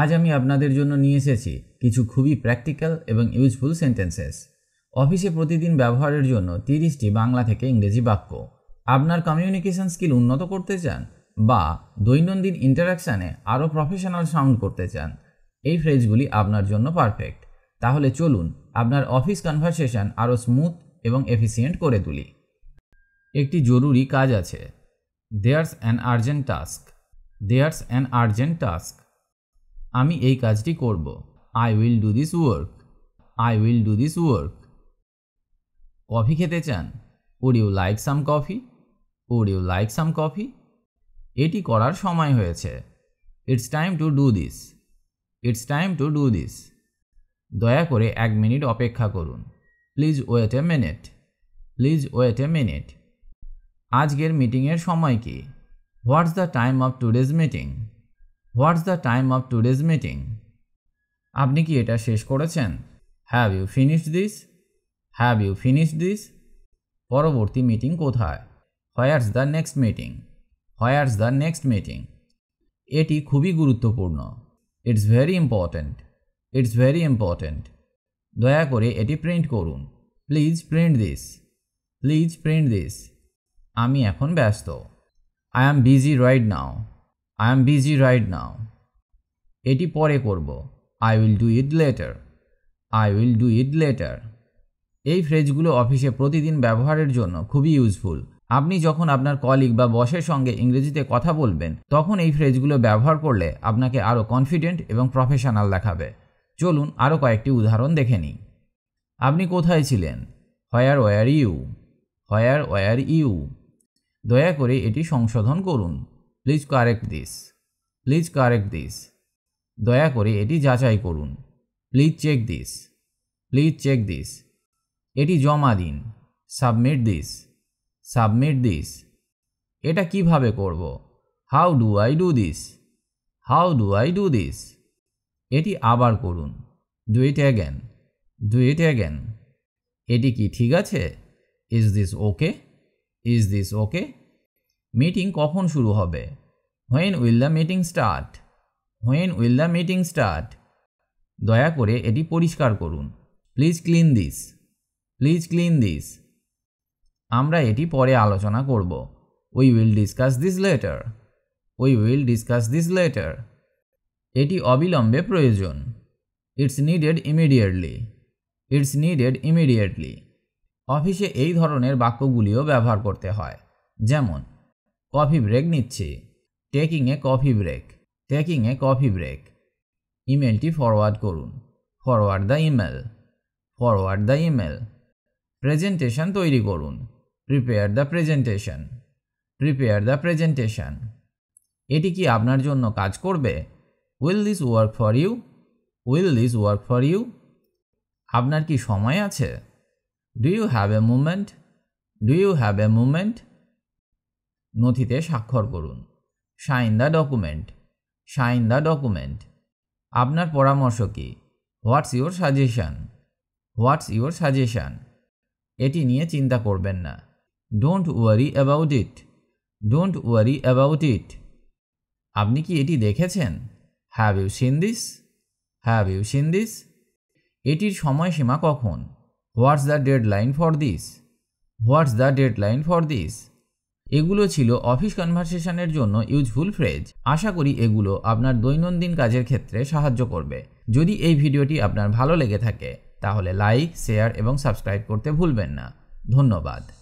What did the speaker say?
আজ আমি আপনাদের জন্য নিয়ে এসেছি কিছু খুবই প্র্যাকটিক্যাল এবং ইউজফুল সেন্টেন্সেস। অফিসে প্রতিদিন ব্যবহারের জন্য 30টি বাংলা থেকে ইংরেজি বাক্য। আপনার কমিউনিকেশন স্কিল উন্নত করতে চান বা দৈনন্দিন ইন্টারাকশানে আরও প্রফেশনাল সাউন্ড করতে চান, এই ফ্রেজগুলি আপনার জন্য পারফেক্ট। তাহলে চলুন আপনার অফিস কনভারসেশন আরও স্মুথ এবং এফিসিয়েন্ট করে তুলি। একটি জরুরি কাজ আছে। There's an urgent task. There's an urgent task. আমি এই কাজটি করব। I will do this work. I will do this work. Coffee খেতে চান? Would you like some coffee? Would you like some coffee. এটি করার সময় হয়েছে। It's time to do this. It's time to do this. দয়া করে 1 minute অপেক্ষা করুন। Please wait a minute. Please wait a minute. আজকের মিটিংয়ের সময় কি? What's the time of today's meeting? What's the time of today's meeting. আপনি কি এটা শেষ করেছেন? Have you finished this? Have you finished this. পরবর্তী মিটিং কোথায়? Where's the next meeting? Where's the next meeting. এটি খুবই গুরুত্বপূর্ণ। It's very important. It's very important. দয়া করে এটি প্রিন্ট করুন। Please print this. Please print this. আমি এখন ব্যস্ত। I am busy right now. I am busy right now. এটি পরে করব। I will do it later. I will do it later. এই ফ্রেজগুলো অফিসে প্রতিদিন ব্যবহারের জন্য খুবই ইউজফুল। আপনি যখন আপনার কলিগ বা বসের সঙ্গে ইংরেজিতে কথা বলবেন, তখন এই ফ্রেজগুলো ব্যবহার করলে আপনাকে আরও কনফিডেন্ট এবং প্রফেশনাল দেখাবে। চলুন আরও কয়েকটি উদাহরণ দেখে নিই। আপনি কোথায় ছিলেন? Where were you? Where were you. দয়া করে এটি সংশোধন করুন। Please correct this. Please correct this. দয়া করে এটি যাচাই করুন। Please check this. Please check this. এটি জমা দিন। Submit this. Submit this. এটা কিভাবে করব? How do I do this? How do I do this. এটি আবার করুন। Do it again. Do it again. এটি কি ঠিক আছে? Is this okay? Is this okay. Meeting কখন শুরু হবে? When will the meeting start? When will the meeting start. দয়া করে এটি পরিষ্কার করুন। Please clean this. Please clean this. আমরা এটি পরে আলোচনা করব। We will discuss this later. We will discuss this later. এটি অবিলম্বে প্রয়োজন। It's needed immediately. It's needed immediately. অফিসে এই ধরনের বাক্যগুলিও ব্যবহার করতে হয়, যেমন কফি ব্রেক নিচ্ছি। Taking a coffee break. Taking a coffee break. ইমেলটি forward করুন। Forward the email. Forward the email. Presentation তৈরি করুন। Prepare the presentation. Prepare the presentation. এটি কি আপনার জন্য কাজ করবে? Will this work for you? Will this work for you. আপনার কি সময় আছে? Do you have a movement? Do you have a movement. নথিতে স্বাক্ষর করুন। Sign the document. Sign the document. আপনার পরামর্শ কি? What's your suggestion? What's your suggestion. এটি নিয়ে চিন্তা করবেন না। Don't worry about it. Don't worry about it. আপনি কি এটি দেখেছেন? Have you seen this? Have you seen this. এটির সময়সীমা কখন? What's the deadline for this? What's the deadline for this. এগুলো ছিল অফিস কনভারসেশনের জন্য ইউজফুল ফ্রেজ। আশা করি এগুলো আপনার দৈনন্দিন কাজের ক্ষেত্রে সাহায্য করবে। যদি এই ভিডিওটি আপনার ভালো লেগে থাকে, তাহলে লাইক, শেয়ার এবং সাবস্ক্রাইব করতে ভুলবেন না। ধন্যবাদ।